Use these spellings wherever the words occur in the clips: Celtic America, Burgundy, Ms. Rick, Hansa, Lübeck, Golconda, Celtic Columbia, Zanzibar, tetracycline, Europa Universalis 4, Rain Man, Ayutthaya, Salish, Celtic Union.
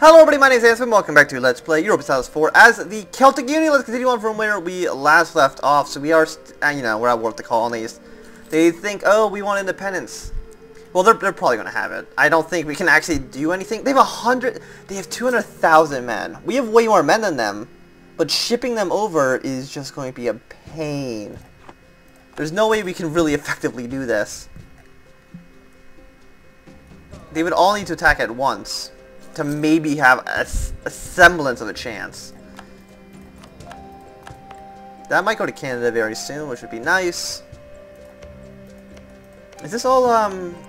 Hello everybody, my name is Hansa and welcome back to Let's Play Europa Universalis 4 as the Celtic Union. Let's continue on from where we last left off. So we are, we're at war with the colonies. They think, oh, we want independence. Well, they're probably going to have it. I don't think we can actually do anything. They have 200,000 men. We have way more men than them, but shipping them over is just going to be a pain. There's no way we can really effectively do this. They would all need to attack at once to maybe have a semblance of a chance. That might go to Canada very soon, which would be nice. Is this all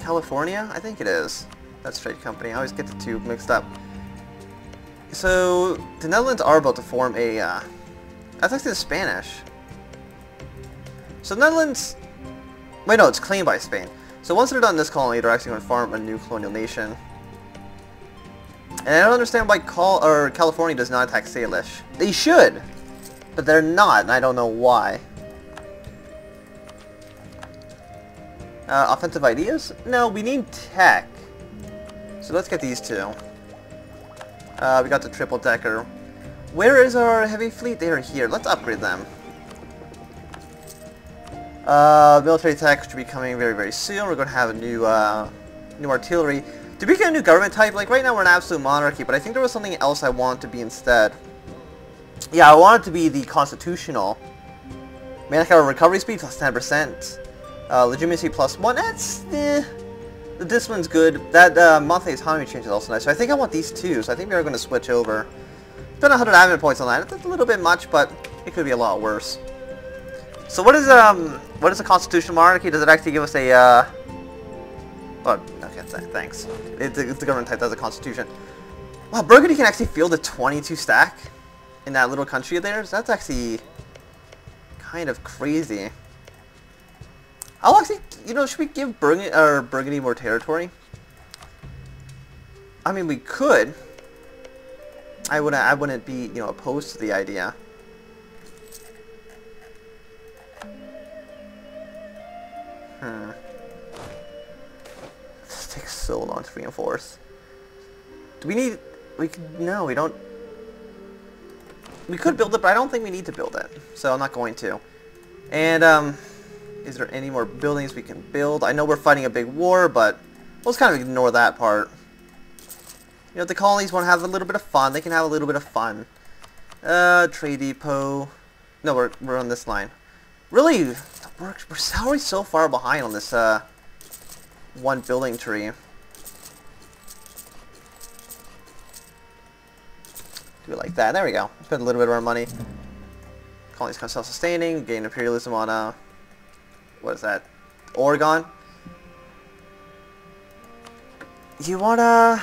California? I think it is. That's trade company. I always get the two mixed up. So the Netherlands are about to form a... that's actually the Spanish. So the Netherlands... Wait, no, it's claimed by Spain. So once they're done this colony, they're actually going to form a new colonial nation. And I don't understand why California does not attack Salish. They should! But they're not, and I don't know why. Offensive ideas? No, we need tech. So let's get these two. We got the triple-decker. Where is our heavy fleet? They are here. Let's upgrade them. Military tech should be coming very, very soon. We're going to have a new, new artillery. Did we get a new government type? Like, right now we're an absolute monarchy, but I think there was something else I want to be instead. Yeah, I want it to be the constitutional. Manpower recovery speed plus 10%. Legitimacy plus 1. That's... eh. This one's good. That monthly autonomy change is also nice. So I think I want these two, so I think we are going to switch over. Spent 100 admin points on that. That's a little bit much, but it could be a lot worse. So what is a constitutional monarchy? Does it actually give us a... oh, okay, thanks. It's the government type that has a constitution. Wow, Burgundy can actually field a 22 stack in that little country of theirs. That's actually kind of crazy. I'll actually, should we give Burgundy more territory? I mean, we could. I wouldn't be, opposed to the idea. This takes so long to reinforce. Do we need... no, we don't... We could build it, but I don't think we need to build it. So I'm not going to. And, is there any more buildings we can build? I know we're fighting a big war, but... let's kind of ignore that part. If the colonies want to have a little bit of fun, they can have a little bit of fun. Trade depot... No, we're on this line. Really, we're already so far behind on this, one building tree. Do it like that. There we go. Spend a little bit of our money. Colonies come self-sustaining. Gain imperialism on what is that? Oregon. You wanna?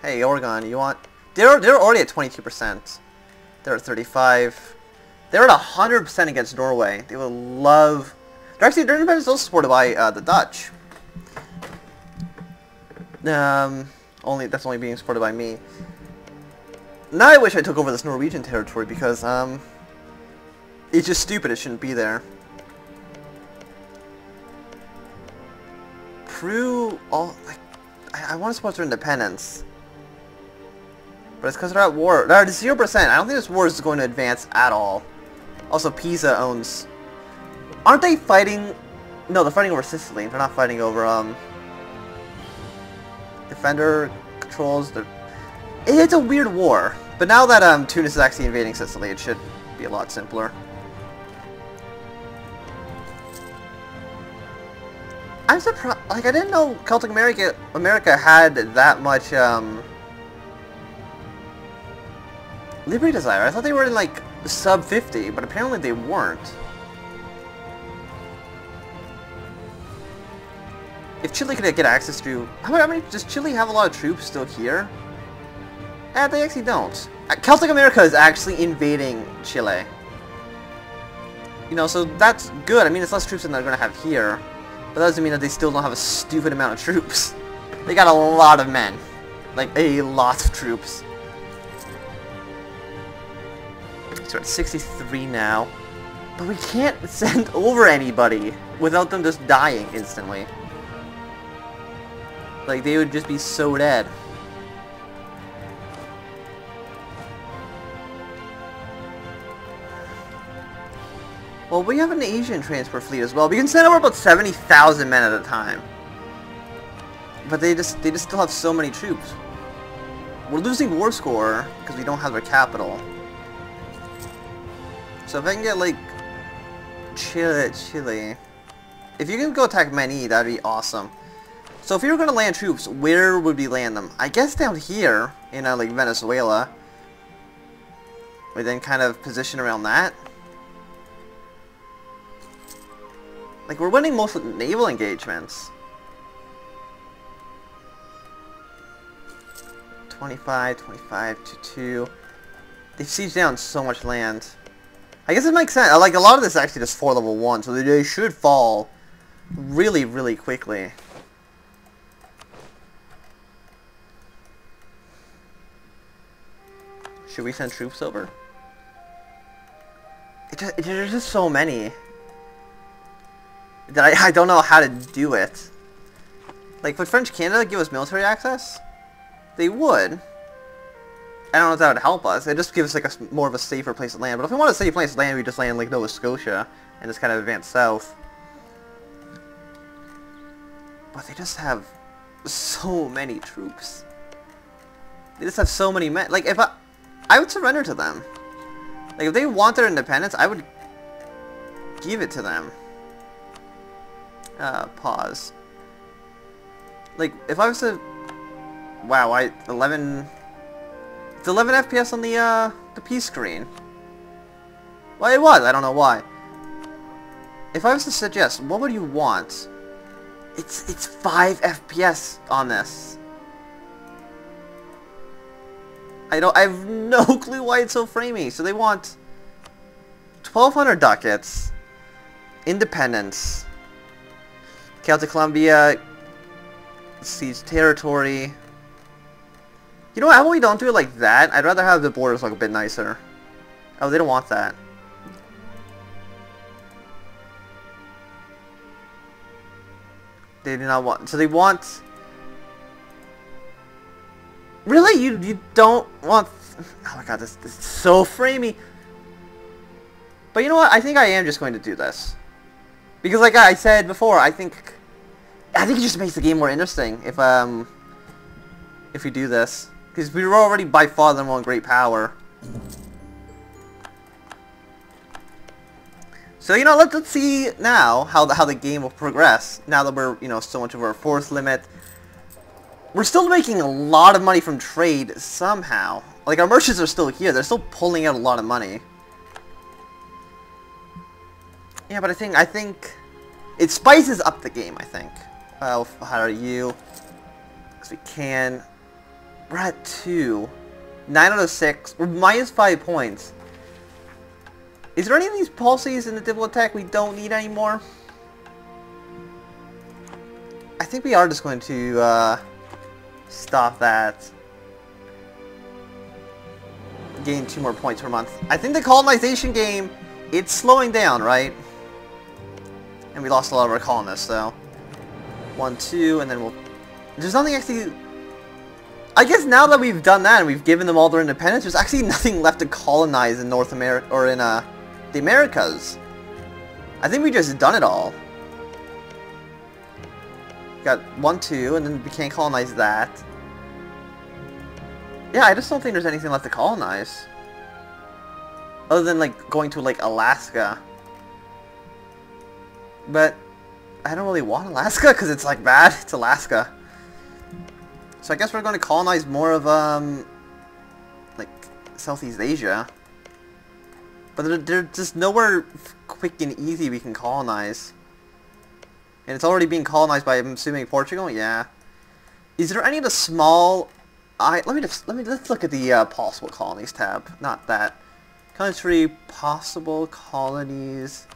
Hey, Oregon. You want? They're already at 22%. They're at 35%. They're at 100% against Norway. They would love. They're actually their independence is also supported by the Dutch. That's only being supported by me. Now I wish I took over this Norwegian territory because it's just stupid. It shouldn't be there. Peru, I want to support their independence, but it's because they're at war. They're at 0%. I don't think this war is going to advance at all. Also, Pisa owns. Aren't they fighting? No, they're fighting over Sicily. They're not fighting over Defender controls the... It's a weird war, but now that Tunis is actually invading Sicily, it should be a lot simpler. I'm surprised. Like, I didn't know Celtic America had that much liberty desire. I thought they were in like sub 50, but apparently they weren't. If Chile could get access to... How many does Chile have a lot of troops still here? They actually don't. Celtic America is actually invading Chile. So that's good. I mean, it's less troops than they're going to have here. But that doesn't mean that they still don't have a stupid amount of troops. They got a lot of men. Like, a lot of troops. So at 63 now. But we can't send over anybody without them just dying instantly. Like, they would just be so dead. Well, we have an Asian transport fleet as well. We can send over about 70,000 men at a time. But they just still have so many troops. We're losing war score because we don't have their capital. So if I can get like Chile. If you can go attack Mani, that'd be awesome. So if you were gonna land troops, where would we land them? I guess down here in like Venezuela. We then kind of position around that. Like, we're winning most of the naval engagements. 25 to 2. They've sieged down so much land. I guess it makes sense. Like, a lot of this is actually just 4 level 1, so they should fall really, really quickly. Should we send troops over? There's just so many that I don't know how to do it. Like, would French Canada give us military access? They would. I don't know if that would help us. It just gives us like a more of a safer place to land. But if we want a safe place to land, we just land like Nova Scotia and just kind of advance south. But they just have so many troops. They just have so many men. Like, if I would surrender to them. Like, if they want their independence, I would give it to them. Pause. Like, if I was to... Wow, I... 11... It's 11 FPS on the peace screen. Well, it was. I don't know why. If I was to suggest, what would you want? It's 5 FPS on this. I have no clue why it's so framey. So they want 1,200 ducats, independence, Celtic Columbia, siege territory. You know what? How about we don't do it like that? I'd rather have the borders look a bit nicer. Oh, they don't want that. They do not want. So they want. Really? You don't want... Oh my god, this is so framey. But you know what? I think I am just going to do this. Because like I said before, I think it just makes the game more interesting if we do this. Because we were already by far the one great power. So, you know, let's see now how the game will progress. Now that we're, you know, so much over our force limit. We're still making a lot of money from trade somehow. Like, our merchants are still here. They're still pulling out a lot of money. Yeah, but I think it spices up the game, I think. We'll hire you. Because we can. We're at 2. 9 out of 6. We're minus 5 points. Is there any of these policies in the diplomatic we don't need anymore? I think we are just going to, stop that. Gain 2 more points per month. I think the colonization game, it's slowing down, right? And we lost a lot of our colonists, so 1, 2, and then we'll... There's nothing actually... I guess now that we've done that and we've given them all their independence, there's actually nothing left to colonize in North America, or in, the Americas. I think we just done it all. Got 1, 2, and then we can't colonize that. Yeah, I just don't think there's anything left to colonize. Other than, like, going to, like, Alaska. But I don't really want Alaska, because it's, like, bad. It's Alaska. So I guess we're going to colonize more of, like, Southeast Asia. But there's just nowhere quick and easy we can colonize. And it's already being colonized by, I'm assuming, Portugal? Yeah. Is there any of the small... Let's look at the possible colonies tab. Not that. Country, possible colonies...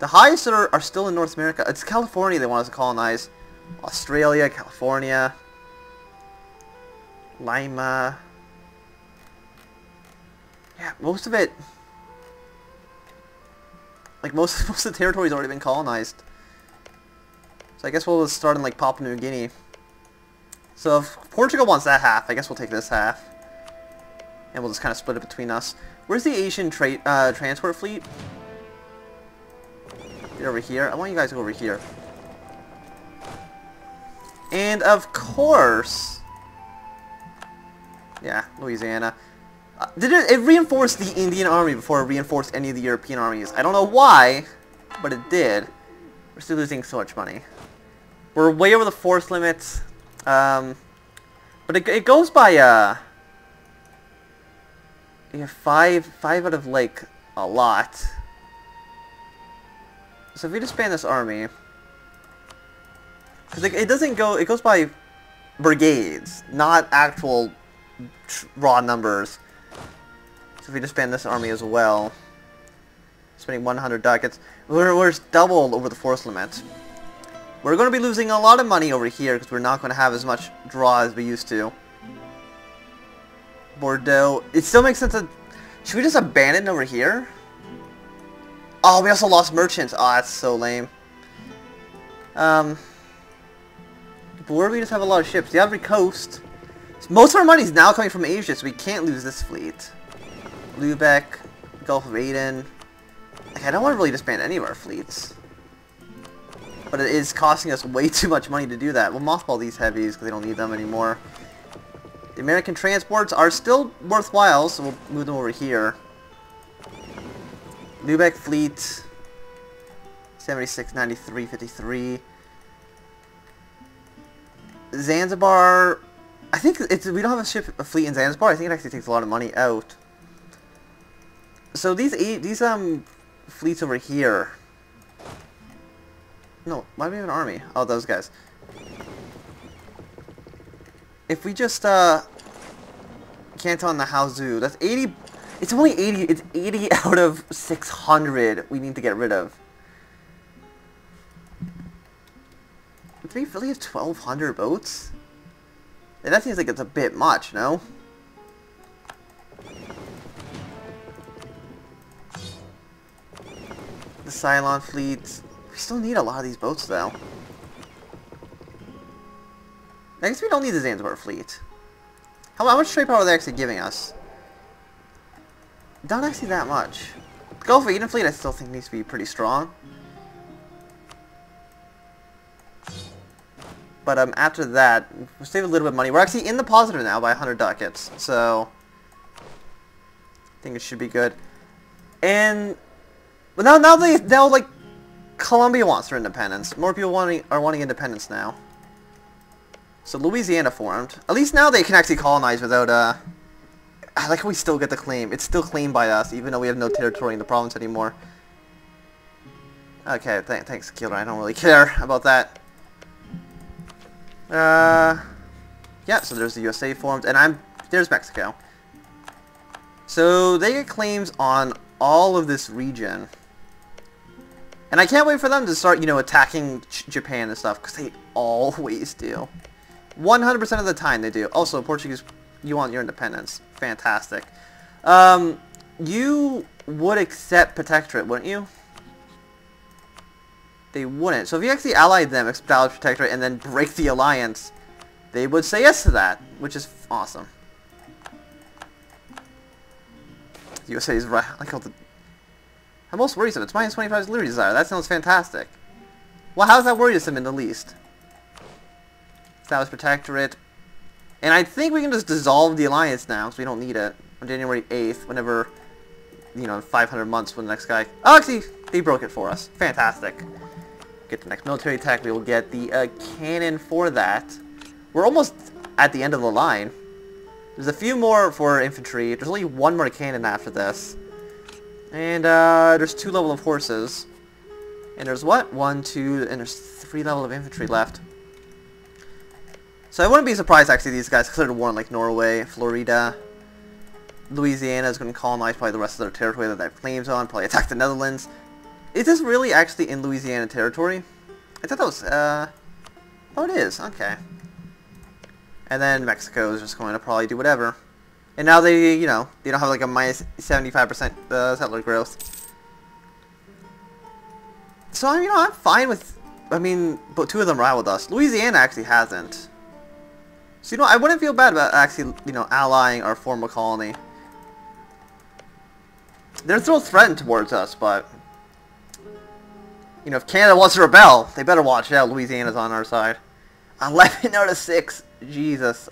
The highest are still in North America. It's California they want us to colonize. Australia, California. Lima. Yeah, most of it... Like, most of the territory's already been colonized. So I guess we'll start in, like, Papua New Guinea. So if Portugal wants that half, I guess we'll take this half. And we'll just kind of split it between us. Where's the Asian transport fleet? Get over here. I want you guys to go over here. And of course... yeah, Louisiana. It reinforced the Indian army before it reinforced any of the European armies. I don't know why, but it did. We're still losing so much money. We're way over the force limits. But it goes by... yeah, five out of, like, a lot. So if we disband this army... because it doesn't go... it goes by brigades, not actual raw numbers. So if we disband this army as well... spending 100 ducats. We're doubled over the force limit. We're going to be losing a lot of money over here because we're not going to have as much draw as we used to. Bordeaux. It still makes sense that... should we just abandon over here? Oh, we also lost merchants. Oh, that's so lame. But where do we just have a lot of ships? The Ivory Coast. Most of our money is now coming from Asia, so we can't lose this fleet. Lübeck, Gulf of Aden. Like, I don't want to really disband any of our fleets. But it is costing us way too much money to do that. We'll mothball these heavies because they don't need them anymore. The American transports are still worthwhile, so we'll move them over here. Lübeck fleet. 76, 93, 53. Zanzibar. I think it's, we don't have a fleet in Zanzibar. I think it actually takes a lot of money out. So these fleets over here. No, why do we have an army? Oh, those guys. If we just canton the Haozu, that's 80. It's only 80. It's 80 out of 600. We need to get rid of. Do we really have 1,200 boats? And that seems like it's a bit much, no? The Ceylon fleet. We still need a lot of these boats, though. I guess we don't need the Zanzibar fleet. How much trade power are they actually giving us? Not actually that much. The Gulf of Aden fleet, I still think, needs to be pretty strong. But after that, we'll save a little bit of money. We're actually in the positive now by 100 ducats, so I think it should be good. And well, now like Colombia wants their independence. More people are wanting independence now. So Louisiana formed. At least now they can actually colonize without I like how we still get the claim. It's still claimed by us, even though we have no territory in the province anymore. Okay, thanks, Keeler. I don't really care about that. Yeah, so there's the USA formed, and there's Mexico. So they get claims on all of this region. And I can't wait for them to start, you know, attacking Japan and stuff, because they always do. 100% of the time they do. Also, Portuguese, you want your independence. Fantastic. You would accept protectorate, wouldn't you? They wouldn't. So if you actually allied them, establish protectorate, and then break the alliance, they would say yes to that, which is awesome. The USA is right. Like I'm most worrisome. It's minus 25's liberty desire. That sounds fantastic. Well, how's that worrisome in the least? Establish protectorate. And I think we can just dissolve the alliance now, because we don't need it. On January 8th, whenever, you know, in 500 months when the next guy... oh, actually, they broke it for us. Fantastic. Get the next military attack. We will get the cannon for that. We're almost at the end of the line. There's a few more for infantry. There's only one more cannon after this. And there's 2 level of horses. And there's what? 1, 2, and there's 3 level of infantry left. So I wouldn't be surprised, actually, these guys declared war on, like, Norway, Florida. Louisiana is going to colonize probably the rest of their territory that they have claims on, probably attack the Netherlands. Is this really actually in Louisiana territory? I thought that was, oh, it is. Okay. And then Mexico is just going to probably do whatever. And now they, you know, they don't have, like, a minus 75% settler growth. So, you know, I'm fine with... I mean, but 2 of them rivaled us. Louisiana actually hasn't. So, you know, I wouldn't feel bad about actually, you know, allying our former colony. They're still threatened towards us, but... You know, if Canada wants to rebel, they better watch out. Louisiana's on our side. 11 out of 6. Jesus.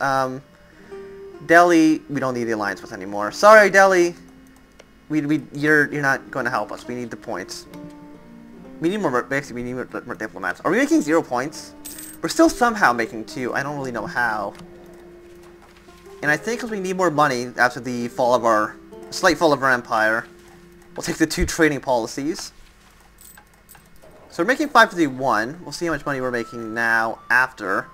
Delhi, we don't need the alliance with anymore. Sorry, Delhi. You're not going to help us. We need the points. We need more. Basically, we need more diplomats. Are we making 0 points? We're still somehow making 2. I don't really know how. And I think because we need more money after the fall of our slight fall of our empire, we'll take the 2 trading policies. So we're making 551. We'll see how much money we're making now after.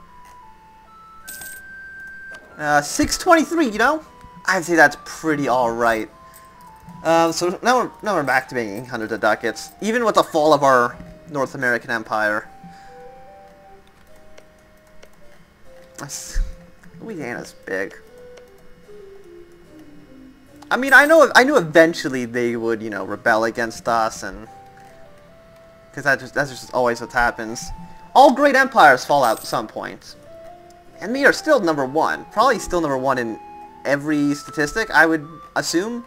623, you know? I'd say that's pretty alright. So now we're back to making hundreds of ducats. Even with the fall of our North American empire. Louisiana's big. I mean, I knew eventually they would, you know, rebel against us, and because that's just always what happens. All great empires fall out at some point. And we are still #1. Probably still #1 in every statistic, I would assume.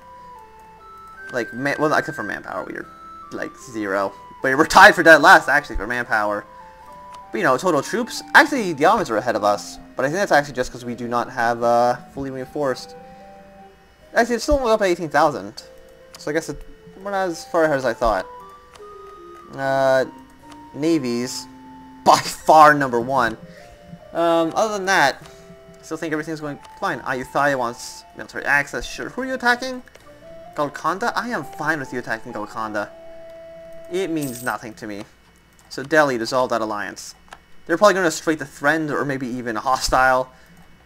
Like, well, except for manpower, we are, like, 0. But we're tied for dead last, actually, for manpower. But, you know, total troops. Actually, the Ottomans are ahead of us. But I think that's actually just because we do not have, fully reinforced. Actually, it's still up at 18,000. So I guess we're not as far ahead as I thought. Navies. By far #1. Other than that, I still think everything's going fine. Ayutthaya wants military access. Sure. Who are you attacking? Golconda? I am fine with you attacking Golconda. It means nothing to me. So Delhi dissolved that alliance. They're probably going to straight to threatened or maybe even hostile.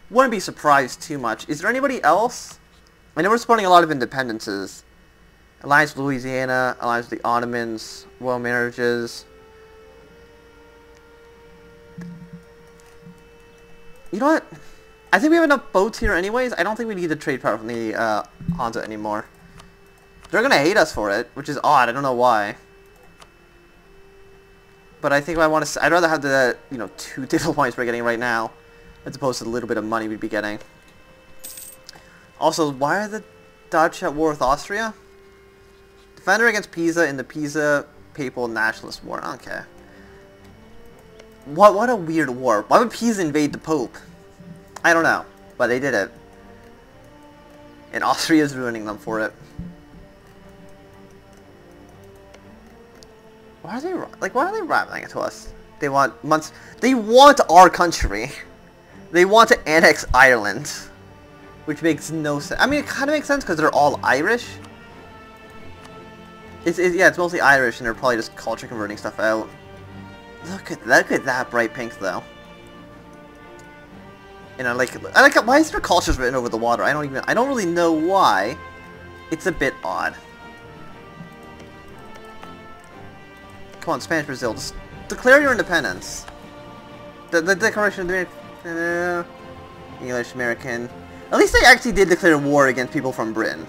Wouldn't be surprised too much. Is there anybody else? I know we're spawning a lot of independences. Alliance with Louisiana, alliance with the Ottomans, royal marriages. You know what? I think we have enough boats here anyways. I don't think we need the trade power from the Hansa anymore. They're going to hate us for it, which is odd. I don't know why. But I think I want to. I'd rather have the 2 different points we're getting right now, as opposed to the little bit of money we'd be getting. Also, why are the Dutch at war with Austria? Defender against Pisa in the Pisa Papal Nationalist War. Okay. What a weird war. Why would Pisa invade the Pope? I don't know, but they did it, and Austria's ruining them for it. Why are they rivaling it to us? They want months. They want our country. They want to annex Ireland, which makes no sense. I mean, it kind of makes sense because they're all Irish. It's mostly Irish, and they're probably just culture converting stuff out. Look at that bright pink though. And I like. Why is there cultures written over the water? I don't really know why. It's a bit odd. Come on, Spanish Brazil, just declare your independence. The Declaration of the English American. At least they actually did declare war against people from Britain.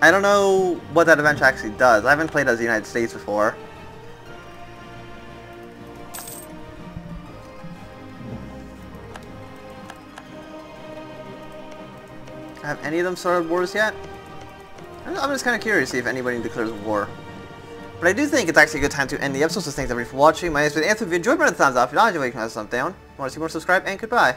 I don't know what that eventually actually does. I haven't played as the United States before. Have any of them started wars yet? I'm just kind of curious to see if anybody declares war. But I do think it's actually a good time to end the episode, so thanks everybody for watching. My name has been Anthony. If you enjoyed, my thumbs up. If you don't, you can have a thumbs down. If you want to see more, subscribe, and goodbye.